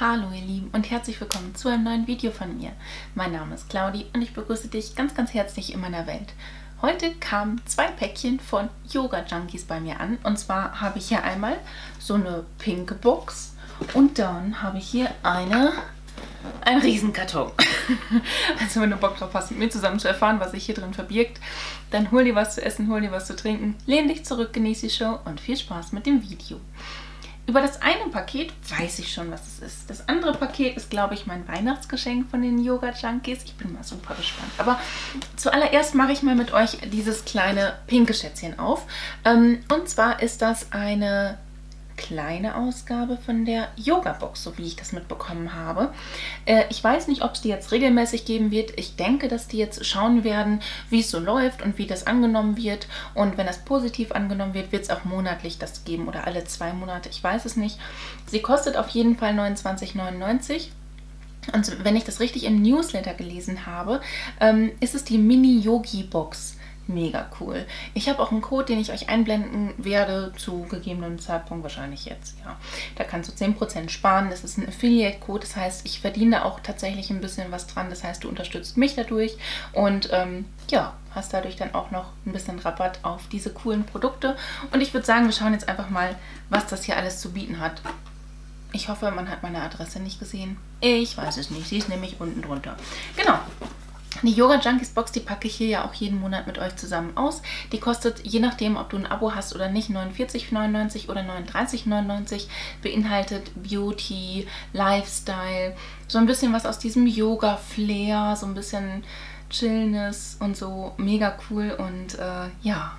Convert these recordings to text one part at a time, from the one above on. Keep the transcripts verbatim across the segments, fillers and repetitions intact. Hallo ihr Lieben und herzlich willkommen zu einem neuen Video von mir. Mein Name ist Claudi und ich begrüße dich ganz ganz herzlich in meiner Welt. Heute kamen zwei Päckchen von Yoga Junkies bei mir an, und zwar habe ich hier einmal so eine pinke Box und dann habe ich hier eine, einen Riesenkarton. Also wenn du Bock drauf hast, mit mir zusammen zu erfahren, was sich hier drin verbirgt, dann hol dir was zu essen, hol dir was zu trinken, lehn dich zurück, genieß die Show und viel Spaß mit dem Video. Über das eine Paket weiß ich schon, was es ist. Das andere Paket ist, glaube ich, mein Weihnachtsgeschenk von den Yoga Junkies. Ich bin mal super gespannt. Aber zuallererst mache ich mal mit euch dieses kleine pinke Schätzchen auf. Und zwar ist das eine kleine Ausgabe von der Yoga-Box, so wie ich das mitbekommen habe. Ich weiß nicht, ob es die jetzt regelmäßig geben wird. Ich denke, dass die jetzt schauen werden, wie es so läuft und wie das angenommen wird. Und wenn das positiv angenommen wird, wird es auch monatlich das geben oder alle zwei Monate. Ich weiß es nicht. Sie kostet auf jeden Fall neunundzwanzig neunundneunzig. Und wenn ich das richtig im Newsletter gelesen habe, ist es die Mini-Yogi-Box. Mega cool. Ich habe auch einen Code, den ich euch einblenden werde, zu gegebenem Zeitpunkt, wahrscheinlich jetzt, ja. Da kannst du zehn Prozent sparen. Das ist ein Affiliate-Code, das heißt, ich verdiene auch tatsächlich ein bisschen was dran. Das heißt, du unterstützt mich dadurch und ähm, ja, hast dadurch dann auch noch ein bisschen Rabatt auf diese coolen Produkte. Und ich würde sagen, wir schauen jetzt einfach mal, was das hier alles zu bieten hat. Ich hoffe, man hat meine Adresse nicht gesehen. Ich weiß es nicht, sie ist nämlich unten drunter. Genau. Die Yoga Junkies Box, die packe ich hier ja auch jeden Monat mit euch zusammen aus. Die kostet, je nachdem, ob du ein Abo hast oder nicht, neunundvierzig neunundneunzig oder neununddreißig neunundneunzig. Beinhaltet Beauty, Lifestyle, so ein bisschen was aus diesem Yoga-Flair, so ein bisschen Chillness und so. Mega cool und äh, ja,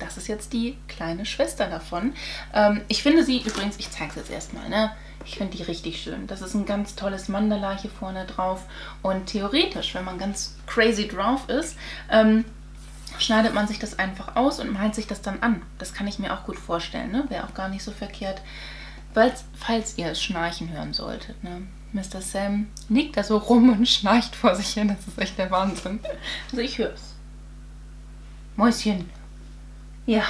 das ist jetzt die kleine Schwester davon. Ähm, ich finde sie übrigens, ich zeige es jetzt erstmal, ne? Ich finde die richtig schön. Das ist ein ganz tolles Mandala hier vorne drauf. Und theoretisch, wenn man ganz crazy drauf ist, ähm, schneidet man sich das einfach aus und malt sich das dann an. Das kann ich mir auch gut vorstellen, ne? Wäre auch gar nicht so verkehrt, falls, falls ihr es schnarchen hören solltet, ne? Mister Sam liegt da so rum und schnarcht vor sich hin. Das ist echt der Wahnsinn. Also ich höre es. Mäuschen. Ja.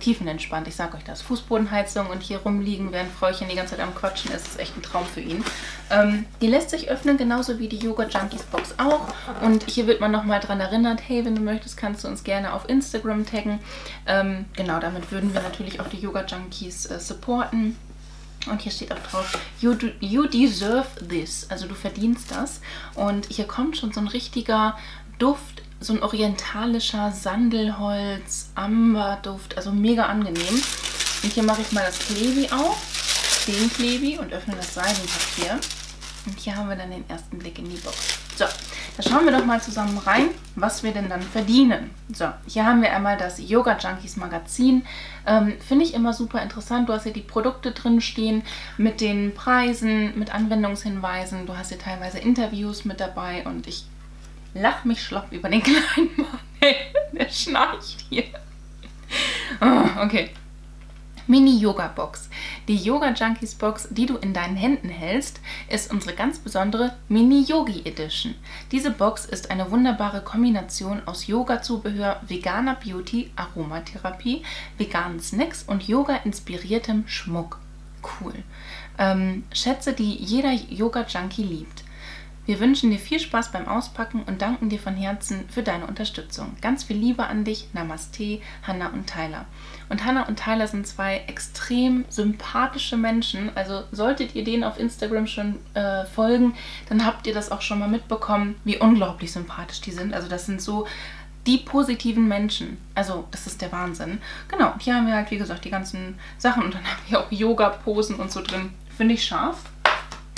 Tiefenentspannt, ich sag euch das. Fußbodenheizung und hier rumliegen, während Fräulein die ganze Zeit am Quatschen ist, ist echt ein Traum für ihn. Ähm, die lässt sich öffnen, genauso wie die Yoga Junkies Box auch. Und hier wird man nochmal dran erinnert, hey, wenn du möchtest, kannst du uns gerne auf Instagram taggen. Ähm, genau, damit würden wir natürlich auch die Yoga Junkies äh, supporten. Und hier steht auch drauf, you, do, you deserve this, also du verdienst das. Und hier kommt schon so ein richtiger Duft, so ein orientalischer Sandelholz-Amber-Duft, also mega angenehm. Und hier mache ich mal das Klebi auf, den Klebi, und öffne das Seidenpapier. Und hier haben wir dann den ersten Blick in die Box. So, da schauen wir doch mal zusammen rein, was wir denn dann verdienen. So, hier haben wir einmal das Yoga Junkies Magazin. Ähm, finde ich immer super interessant. Du hast hier die Produkte drin stehen mit den Preisen, mit Anwendungshinweisen. Du hast hier teilweise Interviews mit dabei und ich lach mich schlapp über den kleinen Mann. Hey, der schnarcht hier. Oh, okay. Mini-Yoga-Box. Die Yoga-Junkies-Box, die du in deinen Händen hältst, ist unsere ganz besondere Mini-Yogi-Edition. Diese Box ist eine wunderbare Kombination aus Yoga-Zubehör, veganer Beauty, Aromatherapie, veganen Snacks und Yoga-inspiriertem Schmuck. Cool. Ähm, Schätze, die jeder Yoga-Junkie liebt. Wir wünschen dir viel Spaß beim Auspacken und danken dir von Herzen für deine Unterstützung. Ganz viel Liebe an dich. Namaste, Hannah und Tyler. Und Hannah und Tyler sind zwei extrem sympathische Menschen. Also solltet ihr denen auf Instagram schon äh, folgen, dann habt ihr das auch schon mal mitbekommen, wie unglaublich sympathisch die sind. Also das sind so die positiven Menschen. Also das ist der Wahnsinn. Genau, und hier haben wir halt, wie gesagt, die ganzen Sachen. Und dann haben wir auch Yoga-Posen und so drin. Finde ich scharf.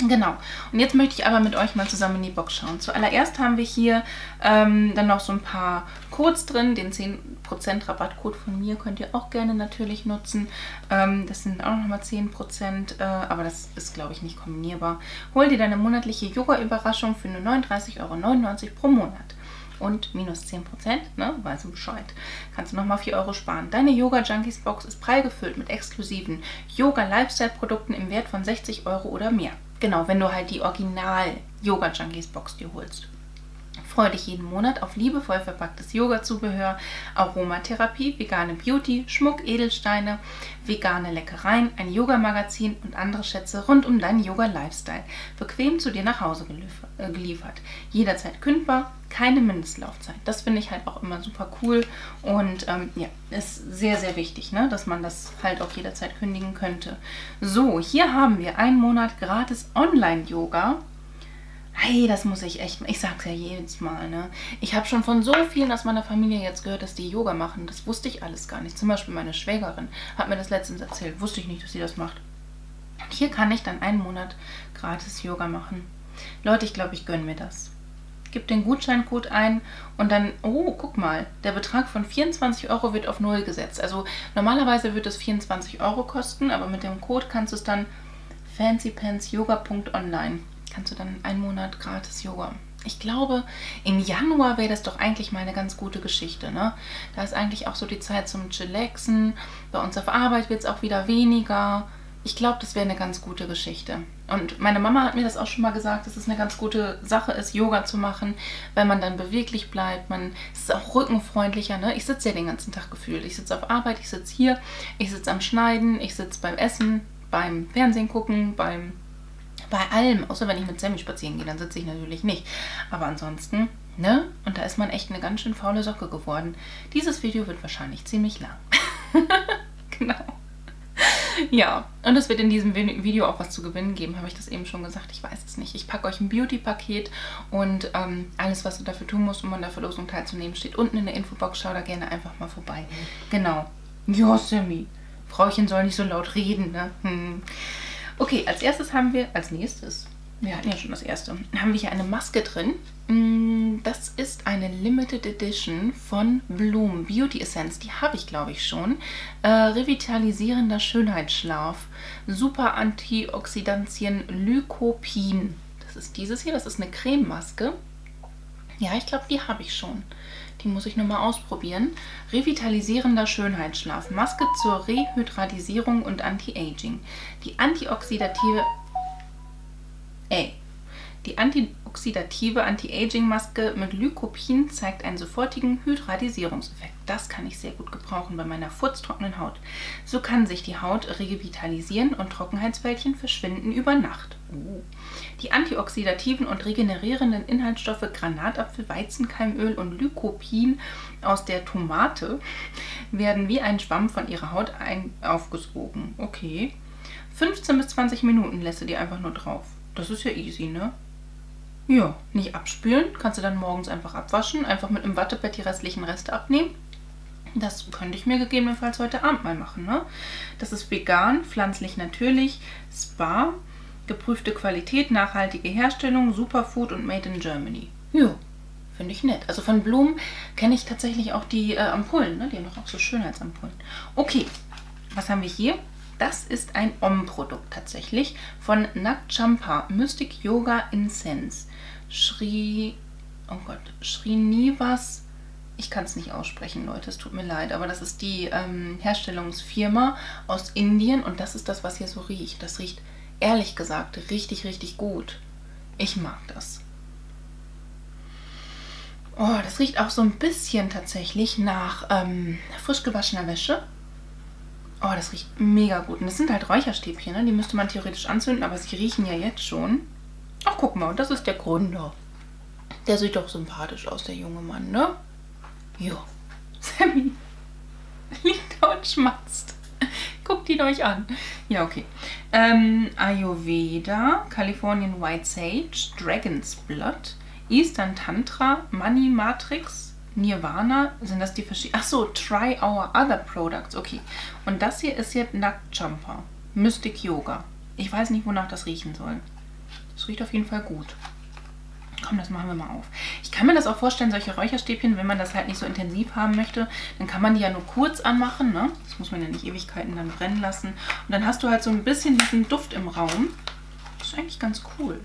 Genau. Und jetzt möchte ich aber mit euch mal zusammen in die Box schauen. Zuallererst haben wir hier ähm, dann noch so ein paar Codes drin. Den zehn Prozent Rabattcode von mir könnt ihr auch gerne natürlich nutzen. Ähm, das sind auch nochmal zehn Prozent, äh, aber das ist, glaube ich, nicht kombinierbar. Hol dir deine monatliche Yoga-Überraschung für nur neununddreißig neunundneunzig Euro pro Monat. Und minus zehn Prozent, ne, weißt du Bescheid. Kannst du nochmal vier Euro sparen. Deine Yoga Junkies Box ist prall gefüllt mit exklusiven Yoga-Lifestyle-Produkten im Wert von sechzig Euro oder mehr. Genau, wenn du halt die Original Yoga Junkies Box dir holst. Freue dich jeden Monat auf liebevoll verpacktes Yoga-Zubehör, Aromatherapie, vegane Beauty, Schmuck, Edelsteine, vegane Leckereien, ein Yoga-Magazin und andere Schätze rund um deinen Yoga-Lifestyle, bequem zu dir nach Hause geliefert. Jederzeit kündbar, keine Mindestlaufzeit. Das finde ich halt auch immer super cool und ähm, ja, ist sehr, sehr wichtig, ne? Dass man das halt auch jederzeit kündigen könnte. So, hier haben wir einen Monat gratis Online-Yoga. Hey, das muss ich echt, ich sag's ja jedes Mal, ne? Ich habe schon von so vielen aus meiner Familie jetzt gehört, dass die Yoga machen. Das wusste ich alles gar nicht. Zum Beispiel meine Schwägerin hat mir das letztens erzählt. Wusste ich nicht, dass sie das macht. Und hier kann ich dann einen Monat gratis Yoga machen. Leute, ich glaube, ich gönne mir das. Gib den Gutscheincode ein und dann, oh, guck mal, der Betrag von vierundzwanzig Euro wird auf null gesetzt. Also normalerweise wird es vierundzwanzig Euro kosten, aber mit dem Code kannst du es dann fancy pants yoga punkt online. Kannst du dann einen Monat gratis Yoga. Ich glaube, im Januar wäre das doch eigentlich mal eine ganz gute Geschichte, ne? Da ist eigentlich auch so die Zeit zum Chillaxen. Bei uns auf Arbeit wird es auch wieder weniger. Ich glaube, das wäre eine ganz gute Geschichte. Und meine Mama hat mir das auch schon mal gesagt, dass es eine ganz gute Sache ist, Yoga zu machen, weil man dann beweglich bleibt. Man, es ist auch rückenfreundlicher, ne? Ich sitze ja den ganzen Tag gefühlt. Ich sitze auf Arbeit, ich sitze hier, ich sitze am Schneiden, ich sitze beim Essen, beim Fernsehen gucken, beim... Bei allem, außer wenn ich mit Sammy spazieren gehe, dann sitze ich natürlich nicht. Aber ansonsten, ne? Und da ist man echt eine ganz schön faule Socke geworden. Dieses Video wird wahrscheinlich ziemlich lang. Genau. Ja, und es wird in diesem Video auch was zu gewinnen geben, habe ich das eben schon gesagt. Ich weiß es nicht. Ich packe euch ein Beauty-Paket und ähm, alles, was du dafür tun musst, um an der Verlosung teilzunehmen, steht unten in der Infobox. Schau da gerne einfach mal vorbei. Genau. Ja, Sammy. Frauchen soll nicht so laut reden, ne? Hm. Okay, als erstes haben wir, als nächstes, wir hatten ja schon das erste, haben wir hier eine Maske drin. Das ist eine Limited Edition von Bloom Beauty Essence. Die habe ich, glaube ich, schon. Äh, revitalisierender Schönheitsschlaf. Super Antioxidantien Lycopin. Das ist dieses hier, das ist eine Crememaske. Ja, ich glaube, die habe ich schon. Die muss ich nur mal ausprobieren. Revitalisierender Schönheitsschlaf. Maske zur Rehydratisierung und Anti-Aging. Die antioxidative... Ey. Die antioxidative Anti-Aging-Maske mit Lycopin zeigt einen sofortigen Hydratisierungseffekt. Das kann ich sehr gut gebrauchen bei meiner furztrockenen Haut. So kann sich die Haut revitalisieren und Trockenheitsfältchen verschwinden über Nacht. Uh. Die antioxidativen und regenerierenden Inhaltsstoffe Granatapfel, Weizenkeimöl und Lycopin aus der Tomate werden wie ein Schwamm von ihrer Haut ein aufgesogen. Okay. fünfzehn bis zwanzig Minuten lässt du die einfach nur drauf. Das ist ja easy, ne? Ja, nicht abspülen. Kannst du dann morgens einfach abwaschen. Einfach mit einem Wattepad die restlichen Reste abnehmen. Das könnte ich mir gegebenenfalls heute Abend mal machen, ne? Das ist vegan, pflanzlich natürlich, Spa, geprüfte Qualität, nachhaltige Herstellung, Superfood und Made in Germany. Ja, finde ich nett. Also von Bloom kenne ich tatsächlich auch die äh, Ampullen, ne? Die haben doch auch so Schönheitsampullen. Okay, was haben wir hier? Das ist ein Om-Produkt tatsächlich von Nag Champa Mystic Yoga Incense. Shri, oh Gott, Shri Nivas, ich kann es nicht aussprechen, Leute, es tut mir leid, aber das ist die ähm, Herstellungsfirma aus Indien und das ist das, was hier so riecht. Das riecht, ehrlich gesagt, richtig, richtig gut. Ich mag das. Oh, das riecht auch so ein bisschen tatsächlich nach ähm, frisch gewaschener Wäsche. Oh, das riecht mega gut. Und das sind halt Räucherstäbchen, ne? Die müsste man theoretisch anzünden, aber sie riechen ja jetzt schon. Ach, guck mal, das ist der Gründer. Der sieht doch sympathisch aus, der junge Mann, ne? Jo. Sammy liegt da und schmatzt. Guckt ihn euch an. Ja, okay. Ähm, Ayurveda, Californian White Sage, Dragon's Blood, Eastern Tantra, Money Matrix, Nirvana, sind das die verschiedenen... Achso, Try Our Other Products, okay. Und das hier ist jetzt Nag Champa Mystic Yoga. Ich weiß nicht, wonach das riechen soll. Das riecht auf jeden Fall gut. Komm, das machen wir mal auf. Ich kann mir das auch vorstellen, solche Räucherstäbchen, wenn man das halt nicht so intensiv haben möchte, dann kann man die ja nur kurz anmachen, ne? Das muss man ja nicht Ewigkeiten dann brennen lassen. Und dann hast du halt so ein bisschen diesen Duft im Raum. Das ist eigentlich ganz cool.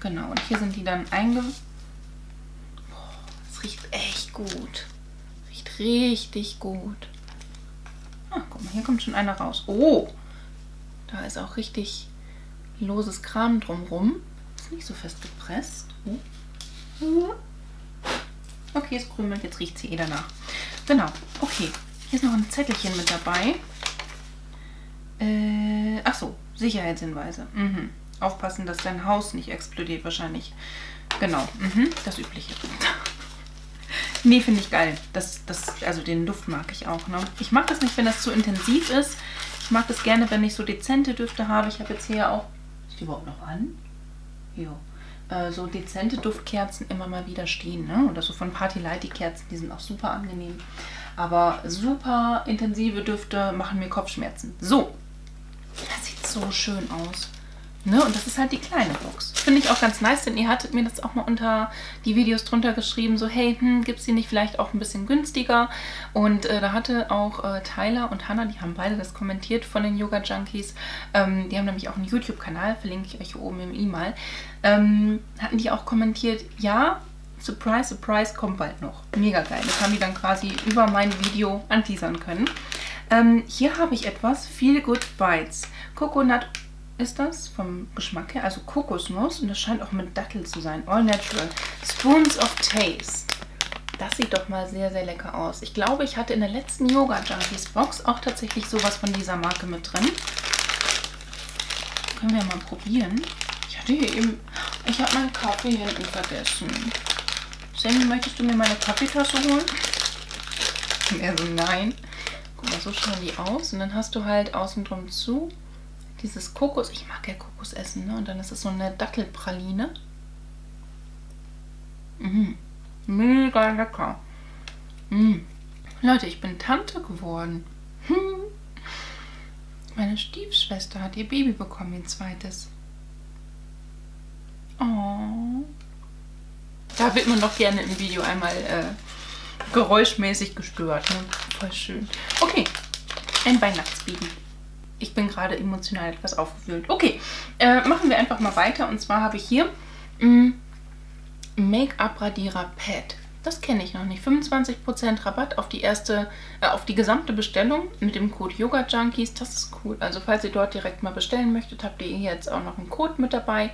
Genau, und hier sind die dann einge... Riecht echt gut. Riecht richtig gut. Ah, guck mal, hier kommt schon einer raus. Oh, da ist auch richtig loses Kram drumrum. Ist nicht so fest gepresst. Oh. Okay, es krümelt, jetzt riecht sie eh danach. Genau, okay. Hier ist noch ein Zettelchen mit dabei. Äh, ach so, Sicherheitshinweise. Mhm. Aufpassen, dass dein Haus nicht explodiert wahrscheinlich. Genau, mhm, das Übliche. Nee, finde ich geil. Das, das, also den Duft mag ich auch, ne? Ich mag das nicht, wenn das zu intensiv ist. Ich mag das gerne, wenn ich so dezente Düfte habe. Ich habe jetzt hier auch... Ist die überhaupt noch an? Jo. Äh, so dezente Duftkerzen immer mal wieder stehen, ne? Oder so von Party Light, die Kerzen, die sind auch super angenehm. Aber super intensive Düfte machen mir Kopfschmerzen. So. Das sieht so schön aus. Ne? Und das ist halt die kleine Box. Finde ich auch ganz nice, denn ihr hattet mir das auch mal unter die Videos drunter geschrieben, so hey, hm, gibt es die nicht vielleicht auch ein bisschen günstiger? Und äh, da hatte auch äh, Tyler und Hannah, die haben beide das kommentiert von den Yoga Junkies, ähm, die haben nämlich auch einen YouTube-Kanal, verlinke ich euch hier oben im I-Mal, ähm, hatten die auch kommentiert, ja, surprise, surprise, kommt bald noch. Mega geil, das haben die dann quasi über mein Video anteasern können. Ähm, hier habe ich etwas, Feel Good Bites, Coconut ist das vom Geschmack her, also Kokosnuss, und das scheint auch mit Dattel zu sein, all natural. Spoons of Taste. Das sieht doch mal sehr, sehr lecker aus. Ich glaube, ich hatte in der letzten Yoga Junkies Box auch tatsächlich sowas von dieser Marke mit drin. Können wir mal probieren. Ich hatte hier eben, ich habe meinen Kaffee hinten vergessen. Sammy, möchtest du mir meine Kaffeetasse holen? Also nein. Guck mal, so schauen die aus. Und dann hast du halt außen drum zu dieses Kokos, ich mag ja Kokos essen, ne? Und dann ist das so eine Dattelpraline. Mmh. Mega lecker. Mmh. Leute, ich bin Tante geworden. Hm. Meine Stiefschwester hat ihr Baby bekommen, ihr zweites. Oh. Da wird man doch gerne im Video einmal äh, geräuschmäßig gestört. Ne? Voll schön. Okay, ein Weihnachtsbaby. Ich bin gerade emotional etwas aufgewühlt. Okay, äh, machen wir einfach mal weiter. Und zwar habe ich hier Make-up-Radierer-Pad. Das kenne ich noch nicht. fünfundzwanzig Prozent Rabatt auf die erste, äh, auf die gesamte Bestellung mit dem Code Yoga Junkies. Das ist cool. Also falls ihr dort direkt mal bestellen möchtet, habt ihr hier jetzt auch noch einen Code mit dabei.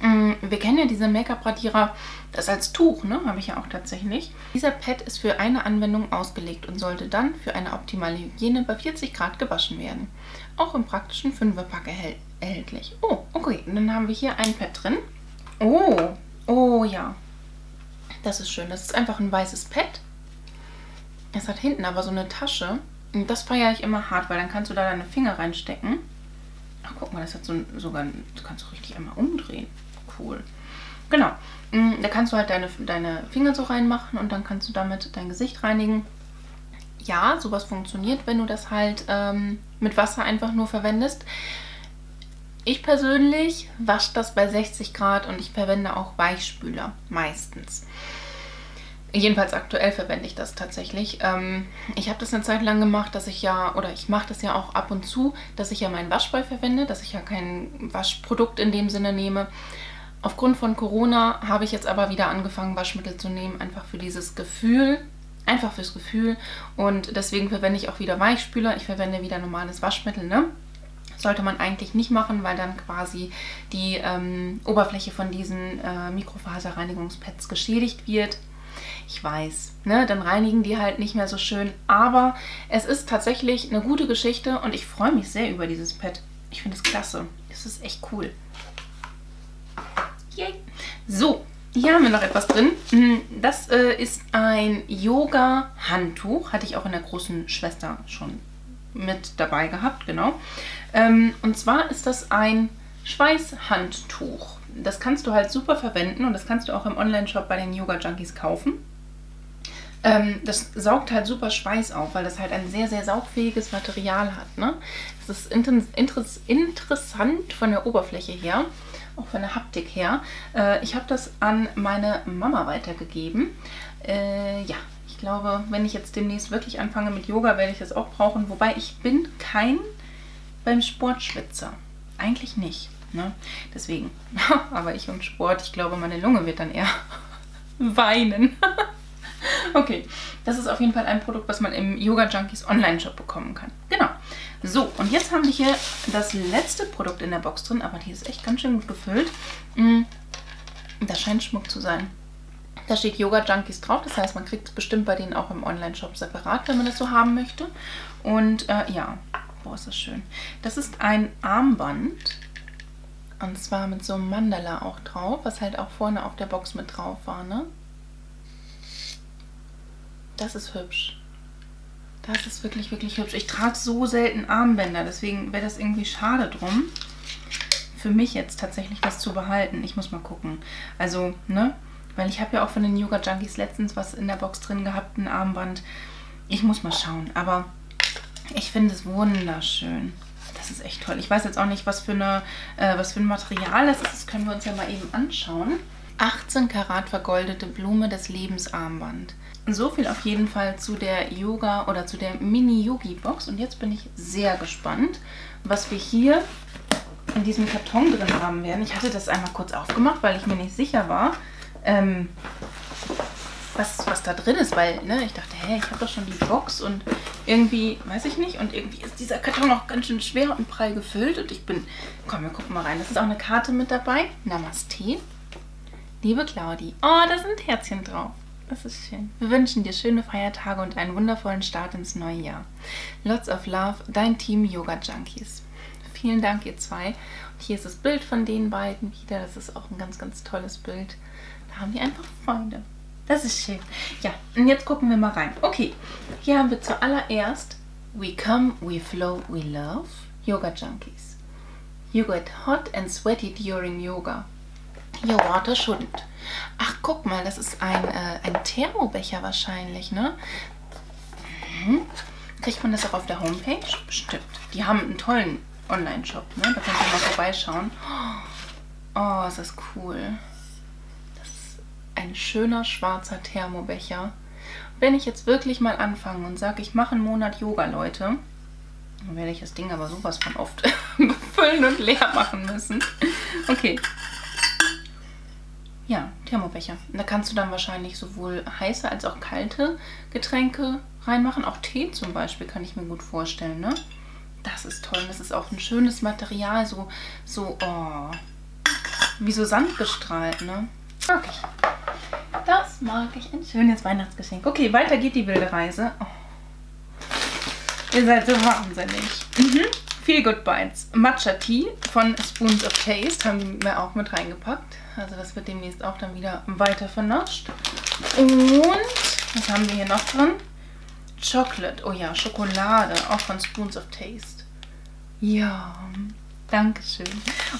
Wir kennen ja diese Make-up-Radierer, das als Tuch, ne, habe ich ja auch tatsächlich. Dieser Pad ist für eine Anwendung ausgelegt und sollte dann für eine optimale Hygiene bei vierzig Grad gewaschen werden. Auch im praktischen Fünferpack erhält erhältlich. Oh, okay, und dann haben wir hier ein Pad drin. Oh, oh ja, das ist schön. Das ist einfach ein weißes Pad. Es hat hinten aber so eine Tasche. Und das feiere ich immer hart, weil dann kannst du da deine Finger reinstecken. Ach, guck mal, das hat so ein, sogar, das kannst du richtig einmal umdrehen. Cool. Genau. Da kannst du halt deine, deine Finger so reinmachen und dann kannst du damit dein Gesicht reinigen. Ja, sowas funktioniert, wenn du das halt ähm, mit Wasser einfach nur verwendest. Ich persönlich wasche das bei sechzig Grad und ich verwende auch Weichspüler meistens. Jedenfalls aktuell verwende ich das tatsächlich. Ähm, ich habe das eine Zeit lang gemacht, dass ich ja, oder ich mache das ja auch ab und zu, dass ich ja meinen Waschball verwende, dass ich ja kein Waschprodukt in dem Sinne nehme. Aufgrund von Corona habe ich jetzt aber wieder angefangen, Waschmittel zu nehmen, einfach für dieses Gefühl, einfach fürs Gefühl. Und deswegen verwende ich auch wieder Weichspüler, ich verwende wieder normales Waschmittel, ne? Sollte man eigentlich nicht machen, weil dann quasi die ähm, Oberfläche von diesen äh, Mikrofaserreinigungspads geschädigt wird. Ich weiß, ne, dann reinigen die halt nicht mehr so schön, aber es ist tatsächlich eine gute Geschichte und ich freue mich sehr über dieses Pad. Ich finde es klasse. Es ist echt cool. Yay. So, hier haben wir noch etwas drin. Das äh, ist ein Yoga-Handtuch. Hatte ich auch in der großen Schwester schon mit dabei gehabt, genau. Ähm, und zwar ist das ein Schweißhandtuch. Das kannst du halt super verwenden und das kannst du auch im Online-Shop bei den Yoga Junkies kaufen. Ähm, das saugt halt super Schweiß auf, weil das halt ein sehr, sehr saugfähiges Material hat. Ne? Das ist inter interessant von der Oberfläche her, auch von der Haptik her. Äh, ich habe das an meine Mama weitergegeben. Äh, ja, ich glaube, wenn ich jetzt demnächst wirklich anfange mit Yoga, werde ich das auch brauchen. Wobei ich bin kein beim Sportschwitzer. Eigentlich nicht. Ne? Deswegen, aber ich und Sport, ich glaube, meine Lunge wird dann eher weinen. Okay, das ist auf jeden Fall ein Produkt, was man im Yoga Junkies Online-Shop bekommen kann. Genau. So, und jetzt haben wir hier das letzte Produkt in der Box drin, aber die ist echt ganz schön gut gefüllt. Das scheint Schmuck zu sein. Da steht Yoga Junkies drauf, das heißt, man kriegt es bestimmt bei denen auch im Online-Shop separat, wenn man das so haben möchte. Und äh, ja, boah, ist das schön. Das ist ein Armband und zwar mit so einem Mandala auch drauf, was halt auch vorne auf der Box mit drauf war, ne? Das ist hübsch. Das ist wirklich, wirklich hübsch. Ich trage so selten Armbänder, deswegen wäre das irgendwie schade drum, für mich jetzt tatsächlich das zu behalten. Ich muss mal gucken. Also, ne? Weil ich habe ja auch von den Yoga Junkies letztens was in der Box drin gehabt, ein Armband. Ich muss mal schauen, aber ich finde es wunderschön. Das ist echt toll. Ich weiß jetzt auch nicht, was für, eine, äh, was für ein Material das ist. Das können wir uns ja mal eben anschauen. achtzehn Karat vergoldete Blume des Lebens Armband. So viel auf jeden Fall zu der Yoga oder zu der Mini-Yogi-Box. Und jetzt bin ich sehr gespannt, was wir hier in diesem Karton drin haben werden. Ich hatte das einmal kurz aufgemacht, weil ich mir nicht sicher war, ähm, was, was da drin ist. Weil ne, ich dachte, hä, ich habe doch schon die Box und irgendwie, weiß ich nicht, und irgendwie ist dieser Karton auch ganz schön schwer und prall gefüllt. Und ich bin, komm, wir gucken mal rein. Das ist auch eine Karte mit dabei. Namaste, liebe Claudi. Oh, da sind Herzchen drauf. Das ist schön. Wir wünschen dir schöne Feiertage und einen wundervollen Start ins neue Jahr. Lots of love, dein Team Yoga Junkies. Vielen Dank, ihr zwei. Und hier ist das Bild von den beiden wieder. Das ist auch ein ganz, ganz tolles Bild. Da haben die einfach Freunde. Das ist schön. Ja, und jetzt gucken wir mal rein. Okay, hier haben wir zuallererst We Come, We Flow, We Love, Yoga Junkies. You get hot and sweaty during yoga. Your water shouldn't. Ach, guck mal, das ist ein, äh, ein Thermobecher wahrscheinlich, ne? Mhm. Kriegt man das auch auf der Homepage? Bestimmt. Die haben einen tollen Online-Shop, ne? Da könnt ihr mal vorbeischauen. Oh, ist das cool. Das ist ein schöner schwarzer Thermobecher. Wenn ich jetzt wirklich mal anfange und sage, ich mache einen Monat Yoga, Leute, dann werde ich das Ding aber sowas von oft befüllen und leer machen müssen. Okay. Ja, Thermobecher. Da kannst du dann wahrscheinlich sowohl heiße als auch kalte Getränke reinmachen. Auch Tee zum Beispiel kann ich mir gut vorstellen, ne? Das ist toll. Das ist auch ein schönes Material. So, so, oh, wie so sandgestrahlt, ne? Mag ich. Das mag ich. Ein schönes Weihnachtsgeschenk. Okay, weiter geht die wilde Reise. Oh. Ihr seid so wahnsinnig. Mhm. Feel Good Bites. Matcha Tea von Spoons of Taste haben wir auch mit reingepackt. Also das wird demnächst auch dann wieder weiter vernatscht. Und was haben wir hier noch drin? Chocolate. Oh ja, Schokolade. Auch von Spoons of Taste. Ja, dankeschön.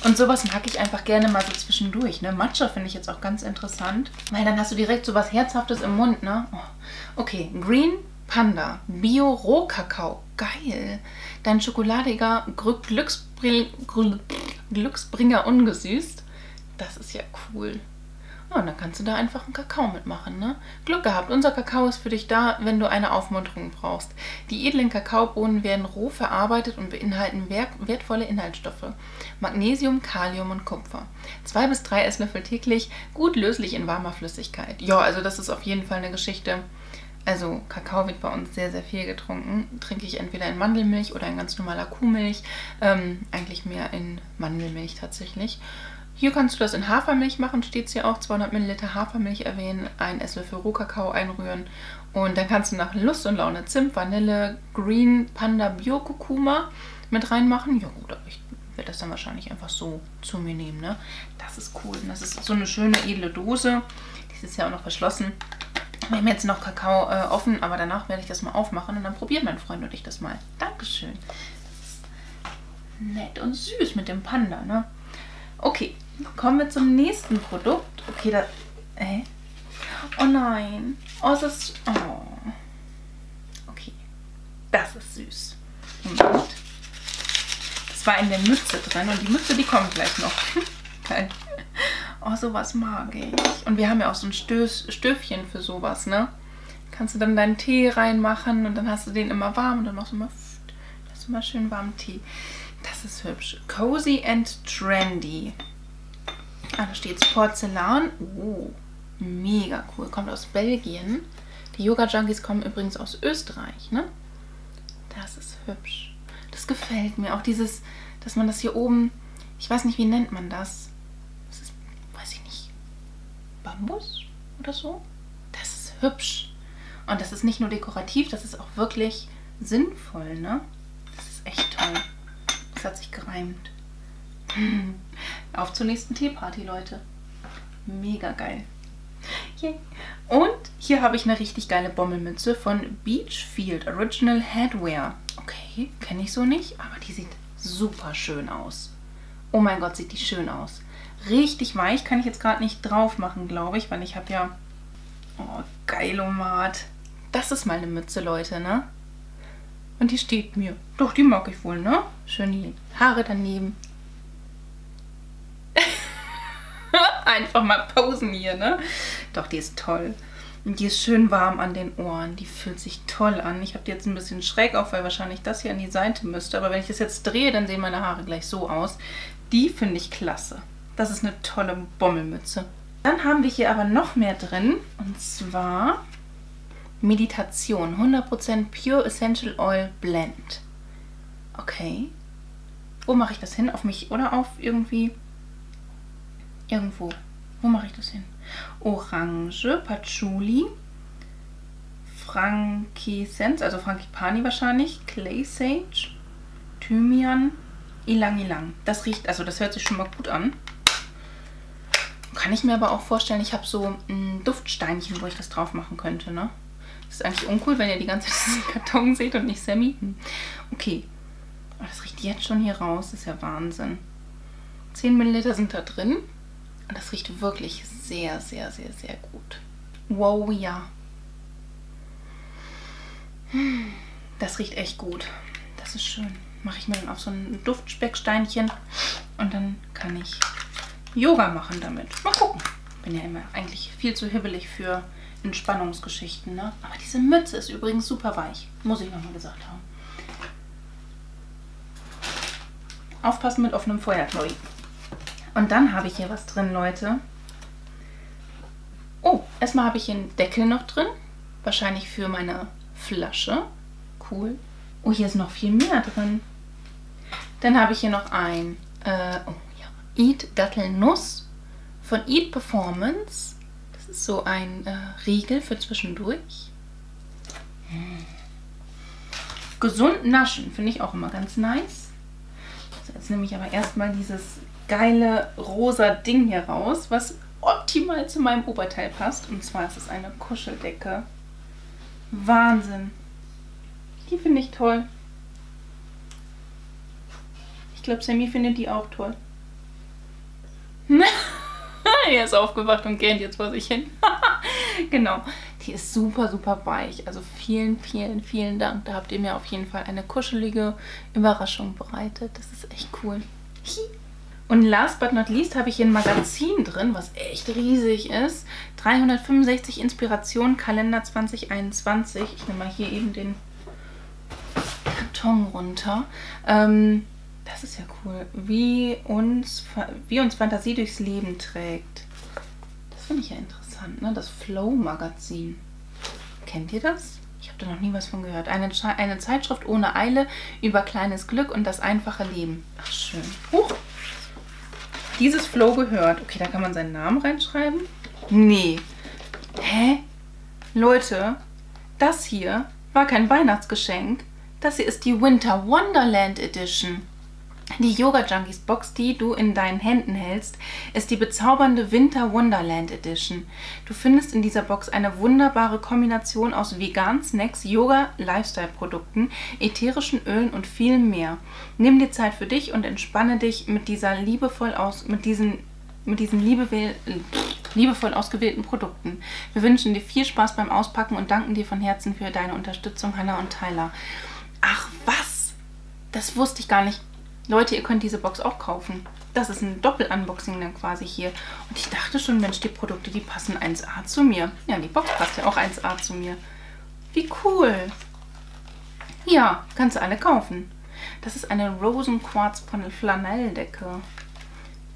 Und sowas mag ich einfach gerne mal so zwischendurch. Ne? Matcha finde ich jetzt auch ganz interessant. Weil dann hast du direkt so was Herzhaftes im Mund, ne? Oh. Okay, Green Panda. Bio-Rohkakao. Geil. Dein schokoladiger Glücksbring Glücksbringer ungesüßt. Das ist ja cool. Oh, und dann kannst du da einfach einen Kakao mitmachen, ne? Glück gehabt, unser Kakao ist für dich da, wenn du eine Aufmunterung brauchst. Die edlen Kakaobohnen werden roh verarbeitet und beinhalten wertvolle Inhaltsstoffe. Magnesium, Kalium und Kupfer. Zwei bis drei Esslöffel täglich, gut löslich in warmer Flüssigkeit. Ja, also das ist auf jeden Fall eine Geschichte. Also Kakao wird bei uns sehr, sehr viel getrunken. Trinke ich entweder in Mandelmilch oder in ganz normaler Kuhmilch. Ähm, eigentlich mehr in Mandelmilch tatsächlich. Hier kannst du das in Hafermilch machen, steht es hier auch. zweihundert Milliliter Hafermilch erwähnen, einen Esslöffel Rohkakao einrühren. Und dann kannst du nach Lust und Laune Zimt, Vanille, Green Panda Bio Kurkuma mit reinmachen. Ja gut, aber ich werde das dann wahrscheinlich einfach so zu mir nehmen, ne? Das ist cool. Das ist so eine schöne edle Dose. Die ist ja auch noch verschlossen. Wir haben jetzt noch Kakao äh, offen, aber danach werde ich das mal aufmachen und dann probieren mein Freund und ich das mal. Dankeschön. Das ist nett und süß mit dem Panda, ne? Okay. Kommen wir zum nächsten Produkt. Okay, da... Hä? Oh nein. Oh, das ist... Oh. Okay. Das ist süß. Moment. Das war in der Mütze drin und die Mütze, die kommt gleich noch. Geil. Oh, sowas mag ich. Und wir haben ja auch so ein Stöß, Stöfchen für sowas, ne? Kannst du dann deinen Tee reinmachen und dann hast du den immer warm und dann machst du immer... Das ist immer schön warmen Tee. Das ist hübsch. Cozy and trendy. Ah, da steht es Porzellan. Oh, mega cool. Kommt aus Belgien. Die Yoga Junkies kommen übrigens aus Österreich, ne? Das ist hübsch. Das gefällt mir. Auch dieses, dass man das hier oben, ich weiß nicht, wie nennt man das? Das ist, weiß ich nicht, Bambus? oder so. Das ist hübsch. Und das ist nicht nur dekorativ, das ist auch wirklich sinnvoll, ne? Das ist echt toll. Das hat sich gereimt. Auf zur nächsten Teeparty, Leute. Mega geil. Yay. Und hier habe ich eine richtig geile Bommelmütze von Beachfield Original Headwear. Okay, kenne ich so nicht, aber die sieht super schön aus. Oh mein Gott, sieht die schön aus. Richtig weich, kann ich jetzt gerade nicht drauf machen, glaube ich, weil ich habe ja... Oh, geilomat. Das ist mal eine Mütze, Leute, ne? Und die steht mir. Doch, die mag ich wohl, ne? Schön die Haare daneben. Einfach mal posen hier, ne? Doch, die ist toll. Und die ist schön warm an den Ohren. Die fühlt sich toll an. Ich habe die jetzt ein bisschen schräg auf, weil wahrscheinlich das hier an die Seite müsste. Aber wenn ich das jetzt drehe, dann sehen meine Haare gleich so aus. Die finde ich klasse. Das ist eine tolle Bommelmütze. Dann haben wir hier aber noch mehr drin. Und zwar Meditation. hundert Prozent Pure Essential Oil Blend. Okay. Wo mache ich das hin? Auf mich oder auf irgendwie... Irgendwo. Wo mache ich das hin? Orange, Patchouli, Frankincense, also Frangipani wahrscheinlich, Clay Sage, Thymian, Ylang Ylang. Das riecht, also das hört sich schon mal gut an. Kann ich mir aber auch vorstellen, ich habe so ein Duftsteinchen, wo ich das drauf machen könnte, ne? Das ist eigentlich uncool, wenn ihr die ganze Zeit diesen Karton seht und nicht Sammy. Okay. Oh, das riecht jetzt schon hier raus. Das ist ja Wahnsinn. zehn Milliliter sind da drin. Und das riecht wirklich sehr, sehr, sehr, sehr gut. Wow, ja. Das riecht echt gut. Das ist schön. Mache ich mir dann auch so ein Duftspecksteinchen. Und dann kann ich Yoga machen damit. Mal gucken. Bin ja immer eigentlich viel zu hibbelig für Entspannungsgeschichten, ne? Aber diese Mütze ist übrigens super weich. Muss ich nochmal gesagt haben. Aufpassen mit offenem Feuer, Claudi. Und dann habe ich hier was drin, Leute. Oh, erstmal habe ich hier einen Deckel noch drin. Wahrscheinlich für meine Flasche. Cool. Oh, hier ist noch viel mehr drin. Dann habe ich hier noch ein äh, oh, ja, E A T Dattelnuss von E A T Performance. Das ist so ein äh, Riegel für zwischendurch. Hm. Gesund naschen, finde ich auch immer ganz nice. Jetzt nehme ich aber erstmal dieses geile rosa Ding hier raus, was optimal zu meinem Oberteil passt. Und zwar ist es eine Kuscheldecke. Wahnsinn. Die finde ich toll. Ich glaube, Sammy findet die auch toll. Er ist aufgewacht und gähnt jetzt vor sich hin. Genau. Die ist super, super weich. Also vielen, vielen, vielen Dank. Da habt ihr mir auf jeden Fall eine kuschelige Überraschung bereitet. Das ist echt cool. Und last but not least habe ich hier ein Magazin drin, was echt riesig ist. dreihundertfünfundsechzig Inspiration Kalender zwanzig einundzwanzig. Ich nehme mal hier eben den Karton runter. Ähm, das ist ja cool. Wie uns, wie uns Fantasie durchs Leben trägt. Das finde ich ja interessant. Das Flow-Magazin. Kennt ihr das? Ich habe da noch nie was von gehört. Eine, eine Zeitschrift ohne Eile über kleines Glück und das einfache Leben. Ach, schön. Huch. Dieses Flow gehört. Okay, da kann man seinen Namen reinschreiben. Nee. Hä? Leute, das hier war kein Weihnachtsgeschenk. Das hier ist die Winter Wonderland Edition. Die Yoga Junkies Box, die du in deinen Händen hältst, ist die bezaubernde Winter Wonderland Edition. Du findest in dieser Box eine wunderbare Kombination aus veganen Snacks, Yoga, Lifestyle-Produkten, ätherischen Ölen und viel mehr. Nimm dir Zeit für dich und entspanne dich mit dieser liebevoll aus, mit diesen, mit diesen liebevoll, liebevoll ausgewählten Produkten. Wir wünschen dir viel Spaß beim Auspacken und danken dir von Herzen für deine Unterstützung, Hannah und Tyler. Ach was? Das wusste ich gar nicht. Leute, ihr könnt diese Box auch kaufen. Das ist ein Doppel-Unboxing dann quasi hier. Und ich dachte schon, Mensch, die Produkte, die passen eins A zu mir. Ja, die Box passt ja auch eins A zu mir. Wie cool. Ja, kannst du alle kaufen. Das ist eine Rosenquarz-Flanelldecke.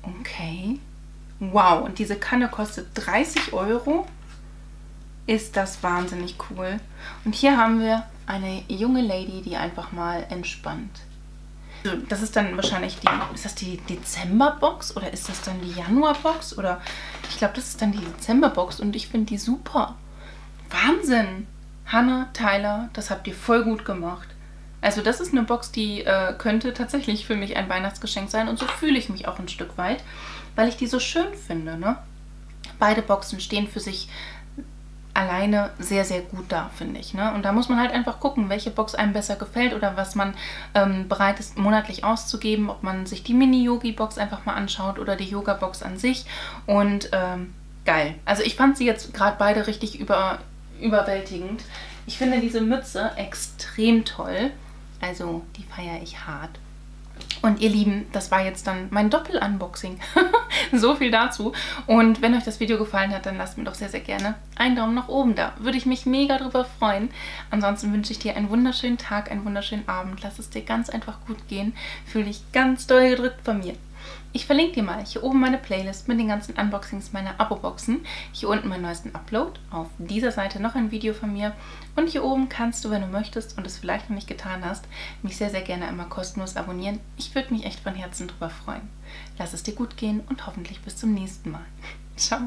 Okay. Wow, und diese Kanne kostet dreißig Euro. Ist das wahnsinnig cool. Und hier haben wir eine junge Lady, die einfach mal entspannt. Das ist dann wahrscheinlich die, ist das die Dezember-Box oder ist das dann die Januar-Box? Oder ich glaube, das ist dann die Dezember-Box und ich finde die super. Wahnsinn! Hannah, Tyler, das habt ihr voll gut gemacht. Also das ist eine Box, die äh, könnte tatsächlich für mich ein Weihnachtsgeschenk sein und so fühle ich mich auch ein Stück weit, weil ich die so schön finde, ne? Beide Boxen stehen für sich alleine sehr, sehr gut da, finde ich, ne? Und da muss man halt einfach gucken, welche Box einem besser gefällt oder was man ähm, bereit ist, monatlich auszugeben, ob man sich die Mini-Yogi-Box einfach mal anschaut oder die Yoga-Box an sich. Und ähm, geil. Also ich fand sie jetzt gerade beide richtig über, überwältigend. Ich finde diese Mütze extrem toll. Also die feiere ich hart. Und ihr Lieben, das war jetzt dann mein Doppel-Unboxing. So viel dazu. Und wenn euch das Video gefallen hat, dann lasst mir doch sehr, sehr gerne einen Daumen nach oben da. Würde ich mich mega drüber freuen. Ansonsten wünsche ich dir einen wunderschönen Tag, einen wunderschönen Abend. Lass es dir ganz einfach gut gehen. Fühle dich ganz doll gedrückt von mir. Ich verlinke dir mal hier oben meine Playlist mit den ganzen Unboxings meiner Abo-Boxen. Hier unten meinen neuesten Upload. Auf dieser Seite noch ein Video von mir. Und hier oben kannst du, wenn du möchtest und es vielleicht noch nicht getan hast, mich sehr, sehr gerne einmal kostenlos abonnieren. Ich würde mich echt von Herzen drüber freuen. Lass es dir gut gehen und hoffentlich bis zum nächsten Mal. Ciao!